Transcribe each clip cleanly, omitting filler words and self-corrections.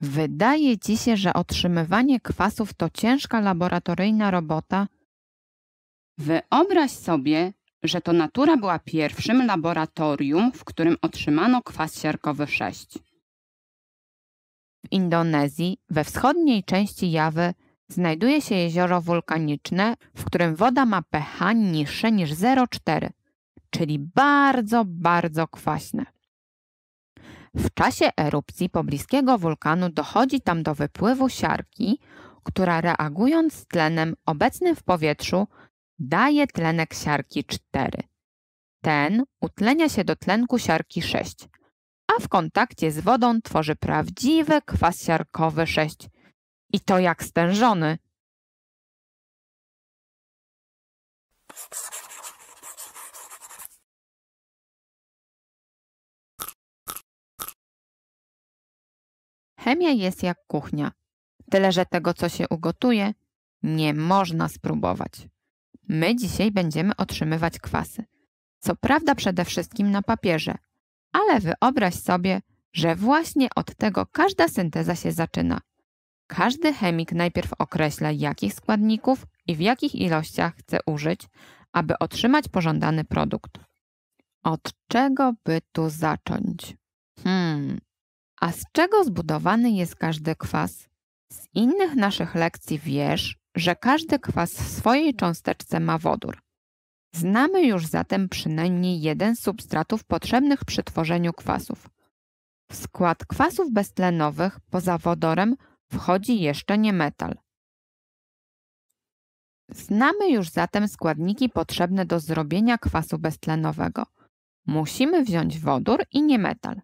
Wydaje ci się, że otrzymywanie kwasów to ciężka laboratoryjna robota? Wyobraź sobie, że to natura była pierwszym laboratorium, w którym otrzymano kwas siarkowy 6. W Indonezji, we wschodniej części Jawy, znajduje się jezioro wulkaniczne, w którym woda ma pH niższe niż 0,4, czyli bardzo, bardzo kwaśne. W czasie erupcji pobliskiego wulkanu dochodzi tam do wypływu siarki, która reagując z tlenem obecnym w powietrzu daje tlenek siarki 4. Ten utlenia się do tlenku siarki 6, a w kontakcie z wodą tworzy prawdziwy kwas siarkowy 6. I to jak stężony. Chemia jest jak kuchnia. Tyle, że tego, co się ugotuje, nie można spróbować. My dzisiaj będziemy otrzymywać kwasy. Co prawda przede wszystkim na papierze, ale wyobraź sobie, że właśnie od tego każda synteza się zaczyna. Każdy chemik najpierw określa, jakich składników i w jakich ilościach chce użyć, aby otrzymać pożądany produkt. Od czego by tu zacząć? A z czego zbudowany jest każdy kwas? Z innych naszych lekcji wiesz, że każdy kwas w swojej cząsteczce ma wodór. Znamy już zatem przynajmniej jeden z substratów potrzebnych przy tworzeniu kwasów. W skład kwasów beztlenowych poza wodorem wchodzi jeszcze niemetal. Znamy już zatem składniki potrzebne do zrobienia kwasu beztlenowego. Musimy wziąć wodór i niemetal.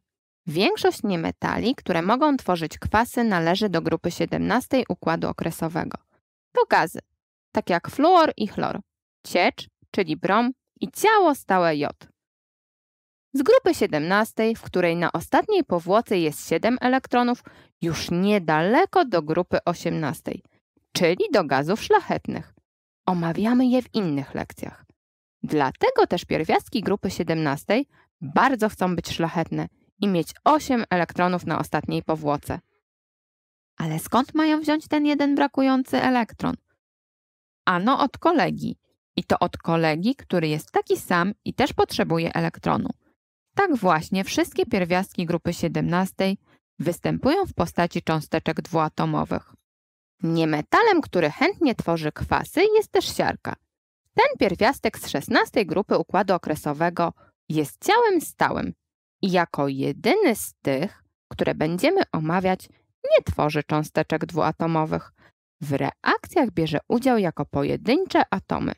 Większość niemetali, które mogą tworzyć kwasy, należy do grupy 17 układu okresowego. To gazy, tak jak fluor i chlor, ciecz, czyli brom i ciało stałe jod. Z grupy 17, w której na ostatniej powłoce jest 7 elektronów, już niedaleko do grupy 18, czyli do gazów szlachetnych. Omawiamy je w innych lekcjach. Dlatego też pierwiastki grupy 17 bardzo chcą być szlachetne i mieć 8 elektronów na ostatniej powłoce. Ale skąd mają wziąć ten jeden brakujący elektron? Ano od kolegi. I to od kolegi, który jest taki sam i też potrzebuje elektronu. Tak właśnie wszystkie pierwiastki grupy 17 występują w postaci cząsteczek dwuatomowych. Niemetalem, który chętnie tworzy kwasy, jest też siarka. Ten pierwiastek z 16 grupy układu okresowego jest ciałem stałym i jako jedyny z tych, które będziemy omawiać, nie tworzy cząsteczek dwuatomowych. W reakcjach bierze udział jako pojedyncze atomy.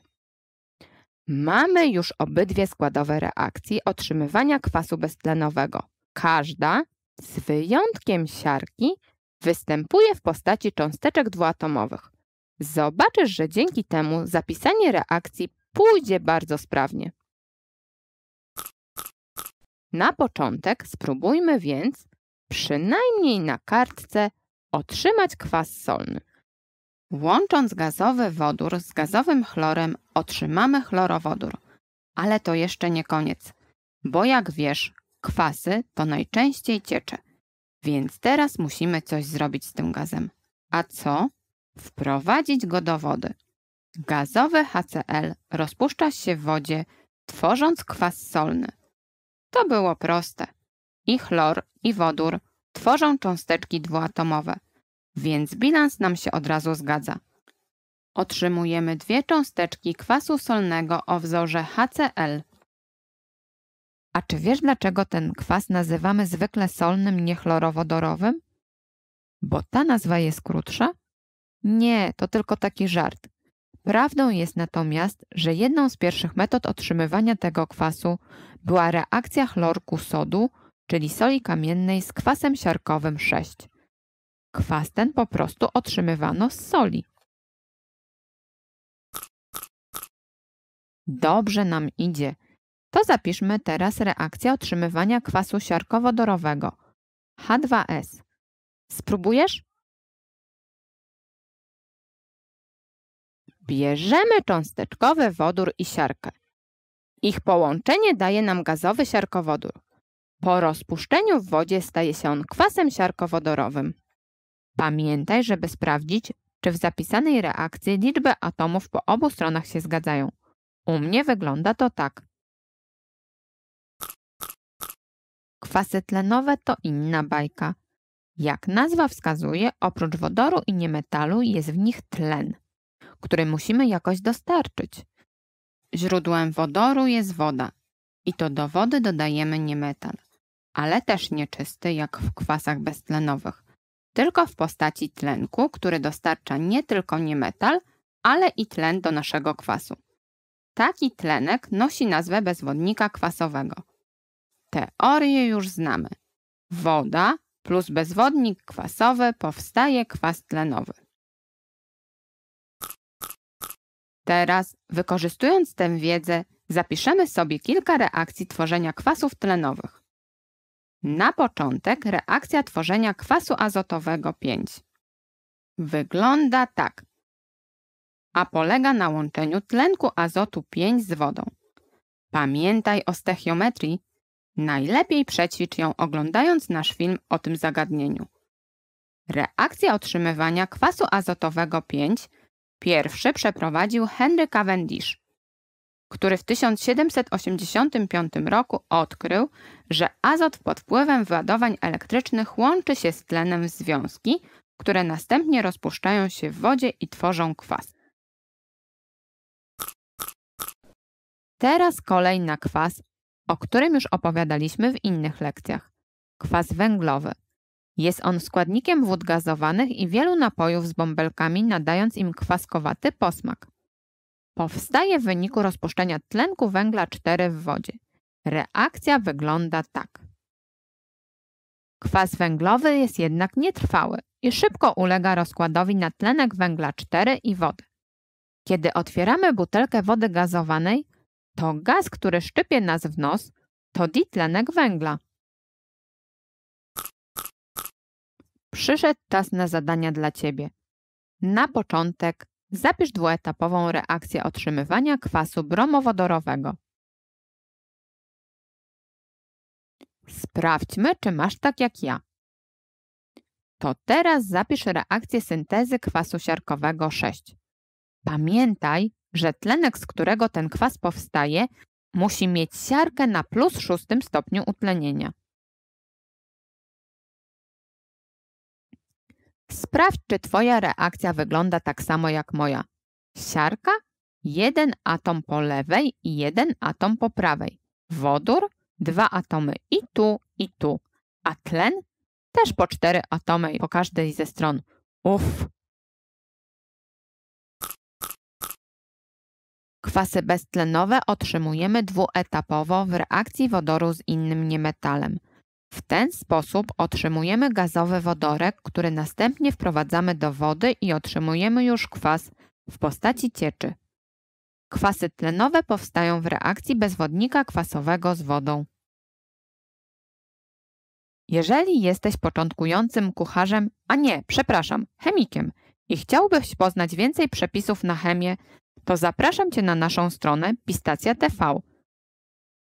Mamy już obydwie składowe reakcji otrzymywania kwasu beztlenowego. Każda, z wyjątkiem siarki, występuje w postaci cząsteczek dwuatomowych. Zobaczysz, że dzięki temu zapisanie reakcji pójdzie bardzo sprawnie. Na początek spróbujmy więc, przynajmniej na kartce, otrzymać kwas solny. Łącząc gazowy wodór z gazowym chlorem otrzymamy chlorowodór. Ale to jeszcze nie koniec, bo jak wiesz, kwasy to najczęściej ciecze. Więc teraz musimy coś zrobić z tym gazem. A co? Wprowadzić go do wody. Gazowy HCl rozpuszcza się w wodzie, tworząc kwas solny. To było proste. I chlor, i wodór tworzą cząsteczki dwuatomowe. Więc bilans nam się od razu zgadza. Otrzymujemy dwie cząsteczki kwasu solnego o wzorze HCl. A czy wiesz, dlaczego ten kwas nazywamy zwykle solnym, niechlorowodorowym? Bo ta nazwa jest krótsza? Nie, to tylko taki żart. Prawdą jest natomiast, że jedną z pierwszych metod otrzymywania tego kwasu była reakcja chlorku sodu, czyli soli kamiennej, z kwasem siarkowym 6. Kwas ten po prostu otrzymywano z soli. Dobrze nam idzie. To zapiszmy teraz reakcję otrzymywania kwasu siarkowodorowego H2S. Spróbujesz? Bierzemy cząsteczkowy wodór i siarkę. Ich połączenie daje nam gazowy siarkowodór. Po rozpuszczeniu w wodzie staje się on kwasem siarkowodorowym. Pamiętaj, żeby sprawdzić, czy w zapisanej reakcji liczby atomów po obu stronach się zgadzają. U mnie wygląda to tak. Kwasy tlenowe to inna bajka. Jak nazwa wskazuje, oprócz wodoru i niemetalu jest w nich tlen, który musimy jakoś dostarczyć. Źródłem wodoru jest woda i to do wody dodajemy niemetal, ale też nieczysty jak w kwasach beztlenowych, tylko w postaci tlenku, który dostarcza nie tylko niemetal, ale i tlen do naszego kwasu. Taki tlenek nosi nazwę bezwodnika kwasowego. Teorię już znamy. Woda plus bezwodnik kwasowy powstaje kwas tlenowy. Teraz, wykorzystując tę wiedzę, zapiszemy sobie kilka reakcji tworzenia kwasów tlenowych. Na początek reakcja tworzenia kwasu azotowego 5. Wygląda tak, a polega na łączeniu tlenku azotu 5 z wodą. Pamiętaj o stechiometrii. Najlepiej przećwicz ją, oglądając nasz film o tym zagadnieniu. Reakcję otrzymywania kwasu azotowego 5 pierwszy przeprowadził Henry Cavendish, który w 1785 roku odkrył, że azot pod wpływem wyładowań elektrycznych łączy się z tlenem w związki, które następnie rozpuszczają się w wodzie i tworzą kwas. Teraz kolej na kwas, o którym już opowiadaliśmy w innych lekcjach. Kwas węglowy. Jest on składnikiem wód gazowanych i wielu napojów z bąbelkami, nadając im kwaskowaty posmak. Powstaje w wyniku rozpuszczenia tlenku węgla 4 w wodzie. Reakcja wygląda tak. Kwas węglowy jest jednak nietrwały i szybko ulega rozkładowi na tlenek węgla 4 i wodę. Kiedy otwieramy butelkę wody gazowanej, to gaz, który szczypie nas w nos, to ditlenek węgla. Przyszedł czas na zadania dla Ciebie. Na początek zapisz dwuetapową reakcję otrzymywania kwasu bromowodorowego. Sprawdźmy, czy masz tak jak ja. To teraz zapisz reakcję syntezy kwasu siarkowego 6. Pamiętaj, że tlenek, z którego ten kwas powstaje, musi mieć siarkę na +6 stopniu utlenienia. Sprawdź, czy Twoja reakcja wygląda tak samo jak moja. Siarka, 1 atom po lewej i 1 atom po prawej. Wodór, 2 atomy i tu. A tlen też po 4 atomy po każdej ze stron. Uff! Kwasy beztlenowe otrzymujemy dwuetapowo w reakcji wodoru z innym niemetalem. W ten sposób otrzymujemy gazowy wodorek, który następnie wprowadzamy do wody i otrzymujemy już kwas w postaci cieczy. Kwasy tlenowe powstają w reakcji bezwodnika kwasowego z wodą. Jeżeli jesteś początkującym kucharzem, a nie, przepraszam, chemikiem i chciałbyś poznać więcej przepisów na chemię, to zapraszam Cię na naszą stronę Pistacja TV.